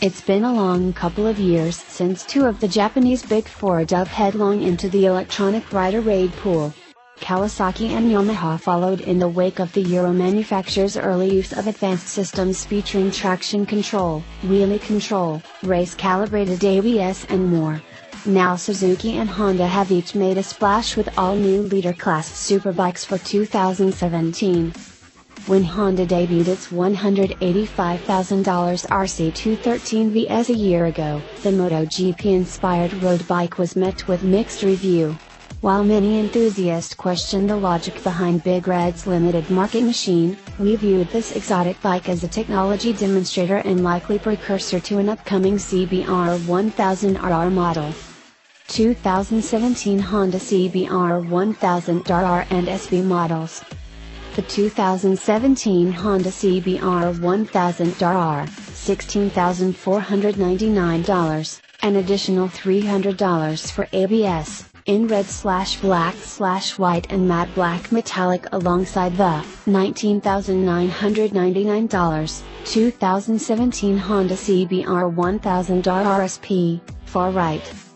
It's been a long couple of years since two of the Japanese Big Four dove headlong into the electronic rider raid pool. Kawasaki and Yamaha followed in the wake of the Euro manufacturer's early use of advanced systems featuring traction control, wheelie control, race-calibrated ABS and more. Now Suzuki and Honda have each made a splash with all-new leader-class superbikes for 2017. When Honda debuted its $185,000 RC213V a year ago, the MotoGP-inspired road bike was met with mixed review. While many enthusiasts questioned the logic behind Big Red's limited market machine, we viewed this exotic bike as a technology demonstrator and likely precursor to an upcoming CBR1000RR model. 2017 Honda CBR1000RR and SP models. The 2017 Honda CBR1000RR, $16,499, an additional $300 for ABS, in red/black/white and matte black metallic alongside the, $19,999, 2017 Honda CBR1000RR SP, far right.